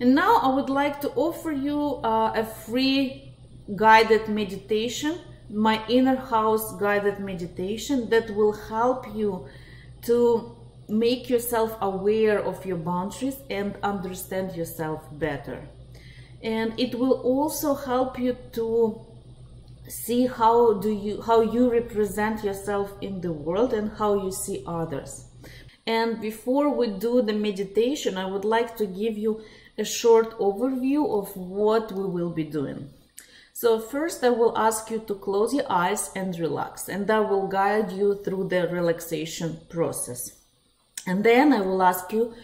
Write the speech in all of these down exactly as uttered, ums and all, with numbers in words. And now I would like to offer you uh, a free guided meditation, my inner house guided meditation, that will help you to make yourself aware of your boundaries and understand yourself better. And it will also help you to see how do you how you represent yourself in the world and how you see others. And before we do the meditation, I would like to give you a short overview of what we will be doing. So first, I will ask you to close your eyes and relax, and I will guide you through the relaxation process. And then I will ask you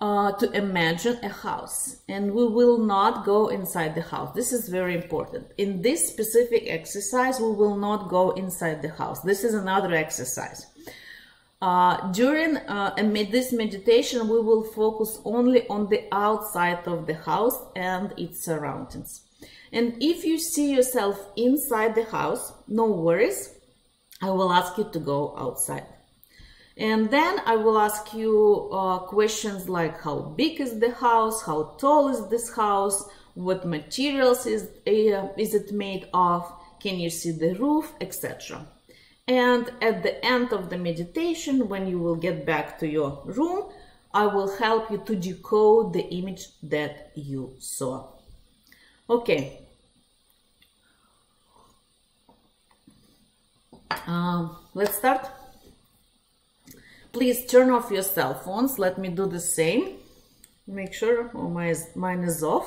uh, to imagine a house, and we will not go inside the house. This is very important. In this specific exercise, we will not go inside the house. This is another exercise. Uh, during uh, amid this meditation, we will focus only on the outside of the house and its surroundings. And if you see yourself inside the house, no worries, I will ask you to go outside. And then I will ask you uh, questions like how big is the house, how tall is this house, what materials is, uh, is it made of, can you see the roof, et cetera. And at the end of the meditation, when you will get back to your room, I will help you to decode the image that you saw. Okay. Uh, let's start. Please turn off your cell phones. Let me do the same. Make sure oh, my, mine is off.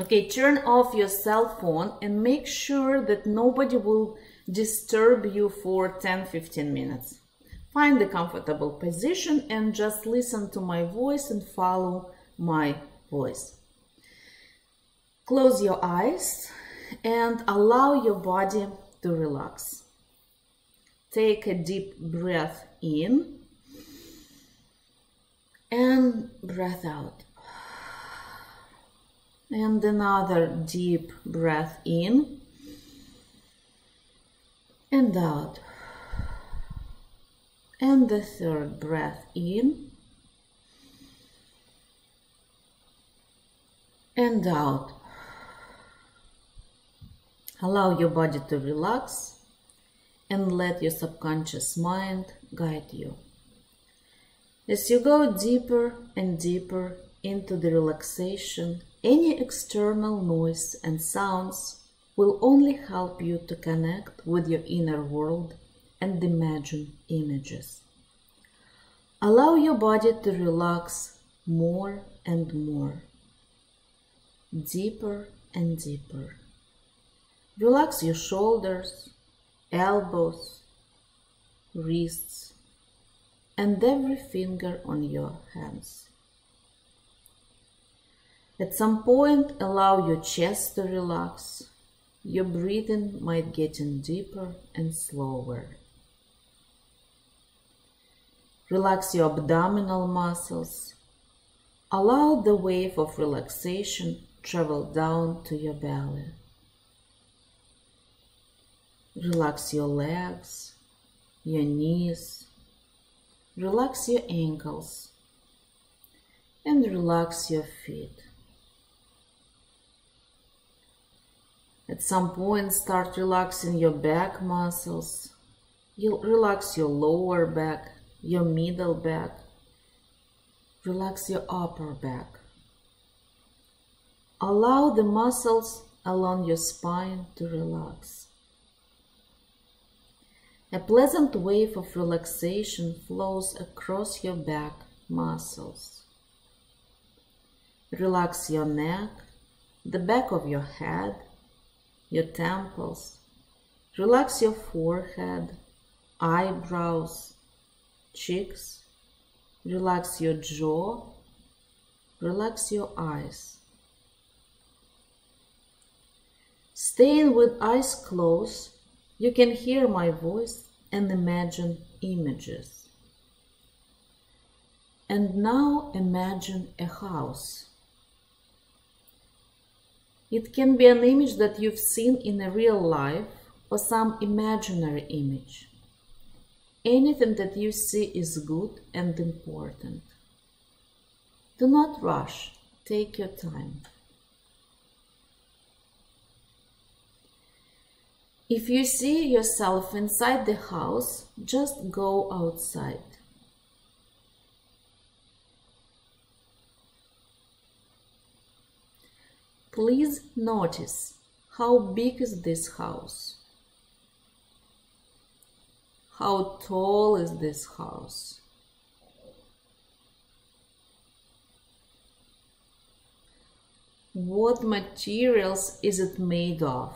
Okay, turn off your cell phone and make sure that nobody will disturb you for ten to fifteen minutes. Find a comfortable position and just listen to my voice and follow my voice. Close your eyes and allow your body to relax. Take a deep breath in and breath out. And another deep breath in and out. And the third breath in and out. Allow your body to relax and let your subconscious mind guide you. As you go deeper and deeper into the relaxation, any external noise and sounds will only help you to connect with your inner world and imagine images. Allow your body to relax more and more, deeper and deeper. Relax your shoulders, elbows, wrists, and every finger on your hands. At some point, allow your chest to relax. Your breathing might get in deeper and slower. Relax your abdominal muscles. Allow the wave of relaxation to travel down to your belly. Relax your legs, your knees, relax your ankles, and relax your feet. At some point, start relaxing your back muscles. You relax your lower back, your middle back, relax your upper back. Allow the muscles along your spine to relax. A pleasant wave of relaxation flows across your back muscles. Relax your neck, the back of your head, your temples. Relax your forehead, eyebrows, cheeks. Relax your jaw. Relax your eyes. Staying with eyes closed, you can hear my voice and imagine images. And now imagine a house. It can be an image that you've seen in a real life or some imaginary image. Anything that you see is good and important. Do not rush Take your time. If you see yourself inside the house, just go outside. Please notice how big is this house, how tall is this house, what materials is it made of,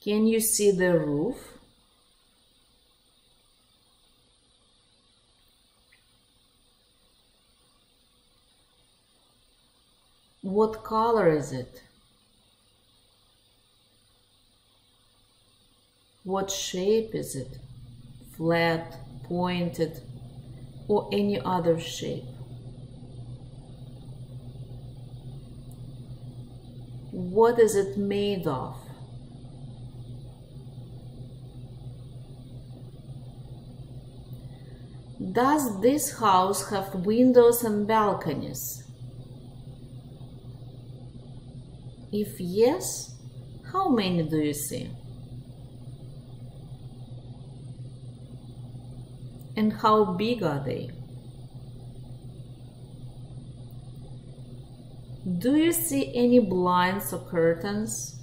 can you see the roof? What color is it? What shape is it? Flat, pointed, or any other shape? What is it made of? Does this house have windows and balconies? If yes, how many do you see? And how big are they? Do you see any blinds or curtains?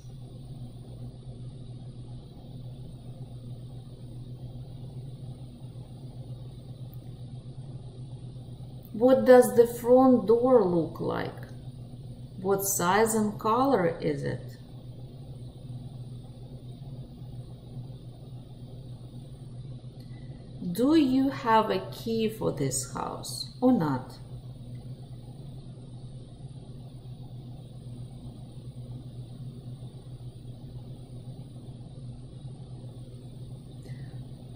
What does the front door look like? What size and color is it? Do you have a key for this house or not?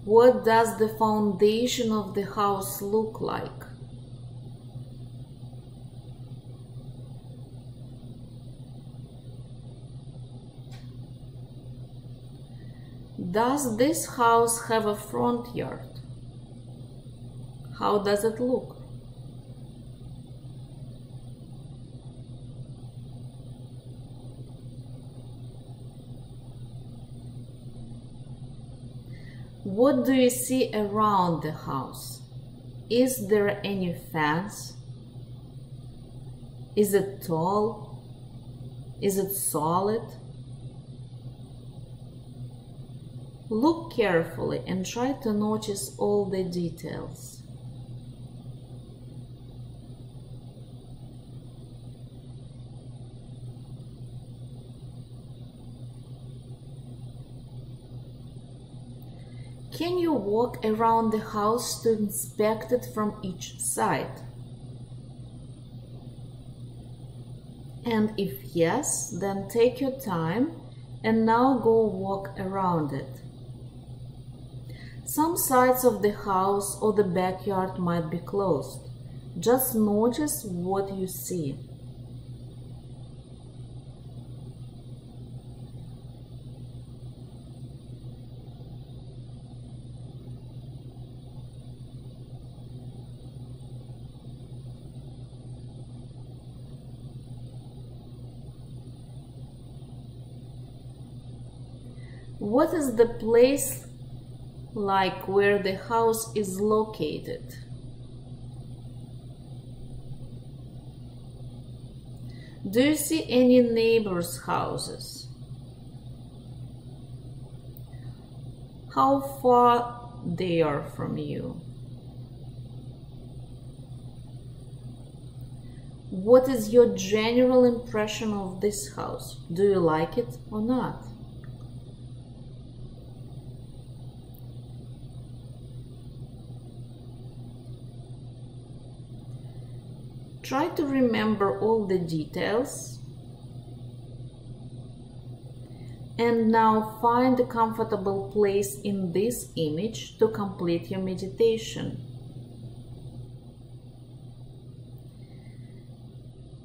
What does the foundation of the house look like? Does this house have a front yard? How does it look? What do you see around the house? Is there any fence? Is it tall? Is it solid? Look carefully and try to notice all the details. Can you walk around the house to inspect it from each side? And if yes, then take your time and now go walk around it. Some sides of the house or the backyard might be closed. Just notice what you see. What is the place like where the house is located? Do you see any neighbors' houses? How far they are from you? What is your general impression of this house? Do you like it or not? Try to remember all the details. And now find a comfortable place in this image to complete your meditation.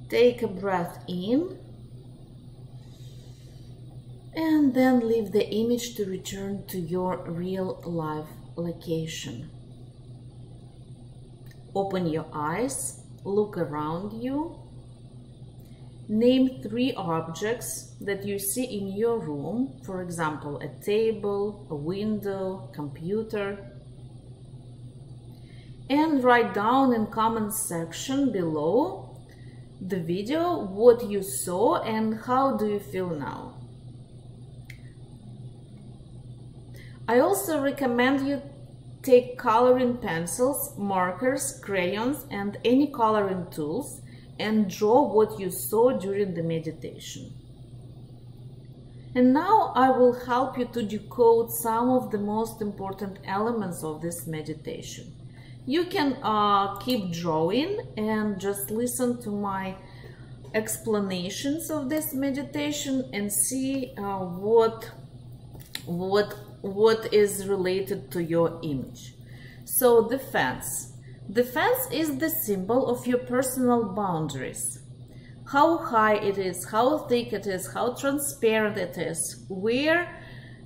Take a breath in and then leave the image to return to your real life location. Open your eyes, look around you, name three objects that you see in your room, for example, a table, a window, computer, and write down in comment section below the video what you saw and how do you feel now. I also recommend you take coloring pencils, markers, crayons, and any coloring tools and draw what you saw during the meditation. And now I will help you to decode some of the most important elements of this meditation. You can uh, keep drawing and just listen to my explanations of this meditation and see uh, what what what is related to your image. So the fence. The fence is the symbol of your personal boundaries. How high it is, how thick it is, how transparent it is, where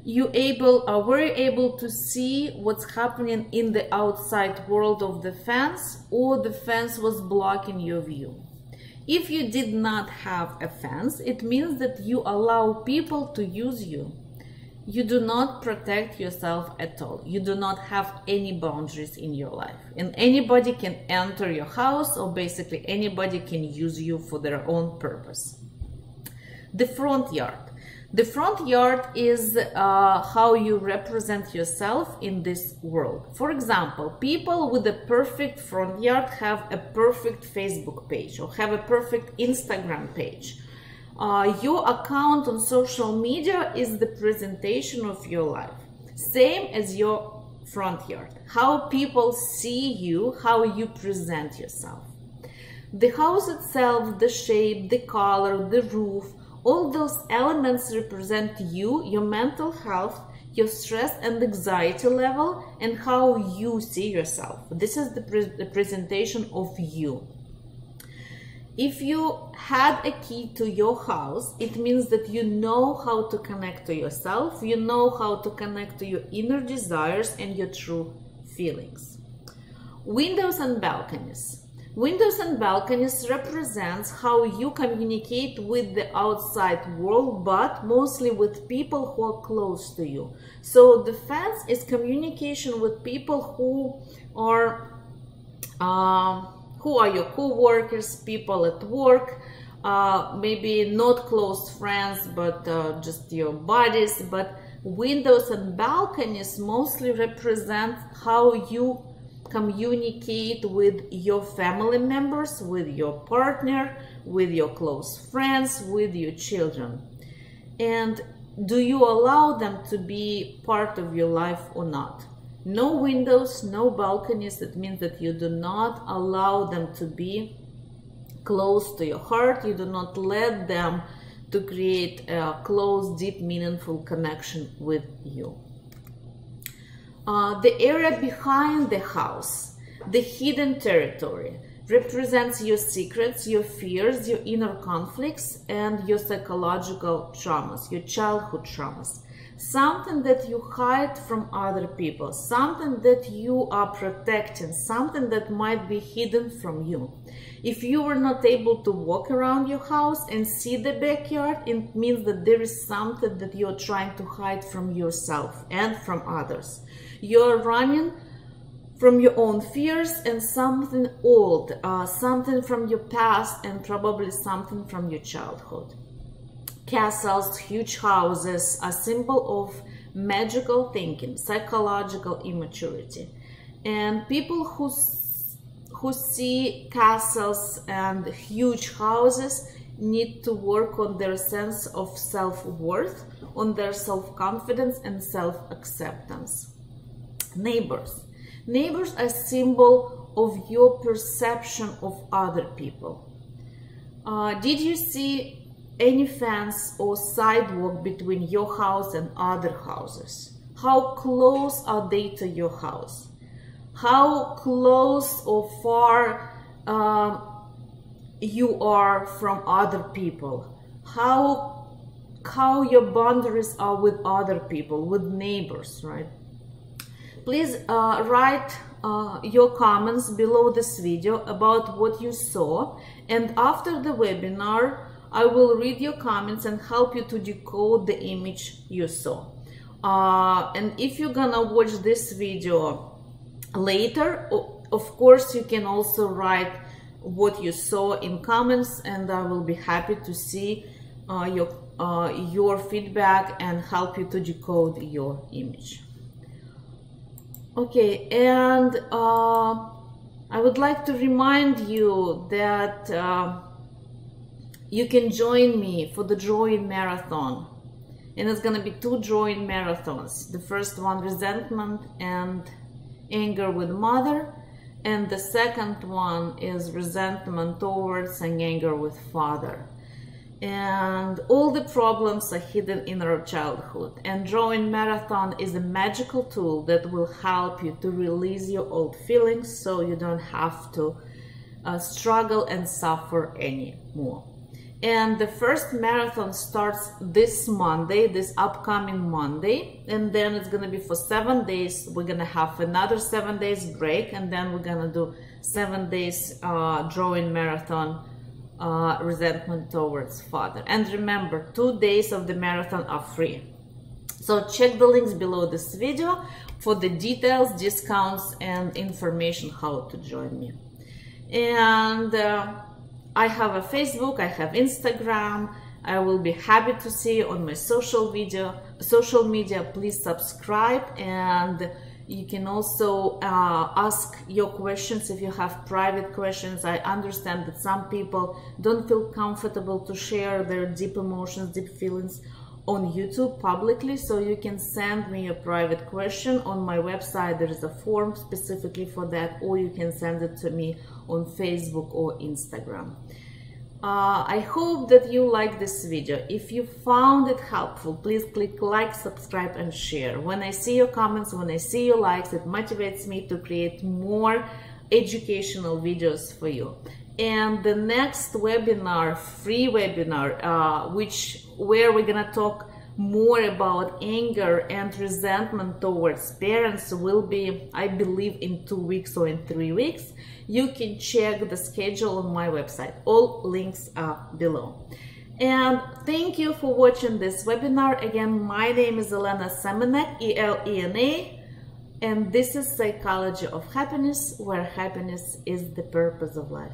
you able are very able to see what's happening in the outside world of the fence, or the fence was blocking your view. If you did not have a fence, it means that you allow people to use you. You do not protect yourself at all. You do not have any boundaries in your life. And anybody can enter your house, or basically anybody can use you for their own purpose. The front yard. The front yard is uh, how you represent yourself in this world. For example, people with a perfect front yard have a perfect Facebook page or have a perfect Instagram page. Uh, your account on social media is the presentation of your life, same as your front yard, how people see you, how you present yourself. The house itself, the shape, the color, the roof, all those elements represent you, your mental health, your stress and anxiety level, and how you see yourself. This is the, pre the presentation of you. If you had a key to your house, it means that you know how to connect to yourself, you know how to connect to your inner desires and your true feelings. Windows and balconies. Windows and balconies represents how you communicate with the outside world, but mostly with people who are close to you. So the fence is communication with people who are uh, who are your co-workers, people at work, uh, maybe not close friends, but uh, just your buddies. But windows and balconies mostly represent how you communicate with your family members, with your partner, with your close friends, with your children. And do you allow them to be part of your life or not? No windows, no balconies, it means that you do not allow them to be close to your heart, you do not let them to create a close, deep, meaningful connection with you. Uh, the area behind the house, the hidden territory, represents your secrets, your fears, your inner conflicts, and your psychological traumas, your childhood traumas. Something that you hide from other people, something that you are protecting, something that might be hidden from you. If you were not able to walk around your house and see the backyard, it means that there is something that you're trying to hide from yourself and from others. You're running from your own fears and something old, uh, something from your past, and probably something from your childhood. Castles, huge houses, a symbol of magical thinking, psychological immaturity. And people who, who see castles and huge houses need to work on their sense of self-worth, on their self-confidence and self-acceptance. Neighbors. Neighbors are a symbol of your perception of other people. Uh, did you see any fence or sidewalk between your house and other houses? How close are they to your house? How close or far uh, you are from other people? How how your boundaries are with other people, with neighbors, right? Please uh, write uh, your comments below this video about what you saw, and after the webinar I will read your comments and help you to decode the image you saw. Uh, and if you're gonna watch this video later, of course you can also write what you saw in comments, and I will be happy to see uh, your, uh, your feedback and help you to decode your image. Okay, and uh, I would like to remind you that uh, you can join me for the drawing marathon, and it's gonna be two drawing marathons. The first one, resentment and anger with mother, and the second one is resentment towards and anger with father. And all the problems are hidden in our childhood, and drawing marathon is a magical tool that will help you to release your old feelings so you don't have to uh, struggle and suffer anymore. And the first marathon starts this Monday, this upcoming Monday, and then it's gonna be for seven days. We're gonna have another seven days break, and then we're gonna do seven days uh, drawing marathon, uh, resentment towards father. And remember, two days of the marathon are free. So check the links below this video for the details, discounts, and information how to join me. And Uh, I have a Facebook, I have Instagram. I will be happy to see you on my social video, social media. Please subscribe, and you can also uh, ask your questions if you have private questions. I understand that some people don't feel comfortable to share their deep emotions, deep feelings on YouTube publicly, so you can send me a private question on my website. There is a form specifically for that, or you can send it to me on Facebook or Instagram. Uh, I hope that you like this video. If you found it helpful, please click like, subscribe, and share. When I see your comments, when I see your likes, it motivates me to create more educational videos for you. And the next webinar, free webinar, uh, which where we're gonna talk more about anger and resentment towards parents, will be, I believe, in two weeks or in three weeks. You can check the schedule on my website. All links are below. And thank you for watching this webinar. Again, my name is Elena Semenek, E L E N A, and this is Psychology of Happiness, where happiness is the purpose of life.